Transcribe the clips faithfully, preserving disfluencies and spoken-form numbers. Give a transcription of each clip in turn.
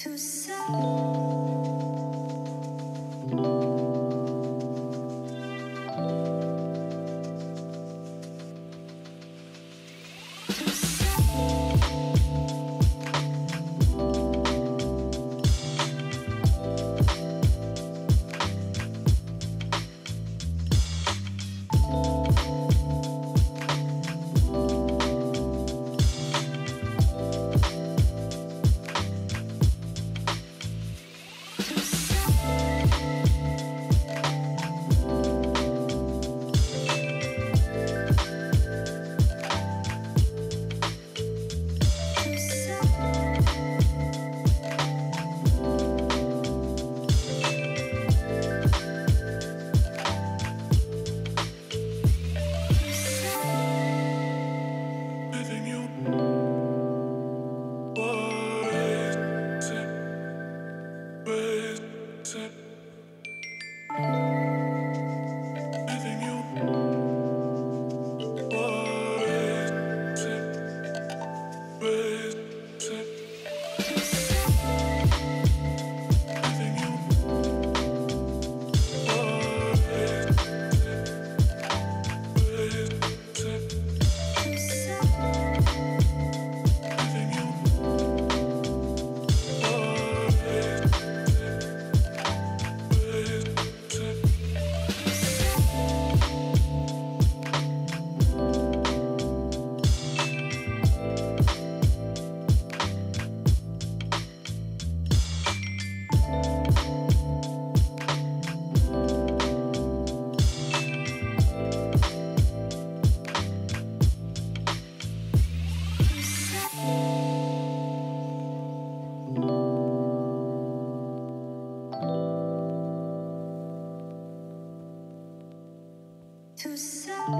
to sound. To sound.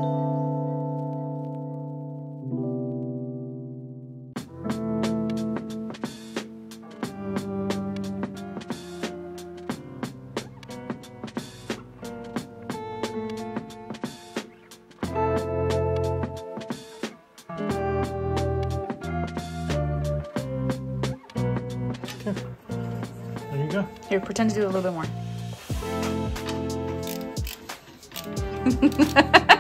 There you go. Here, pretend to do a little bit more. Ha ha ha.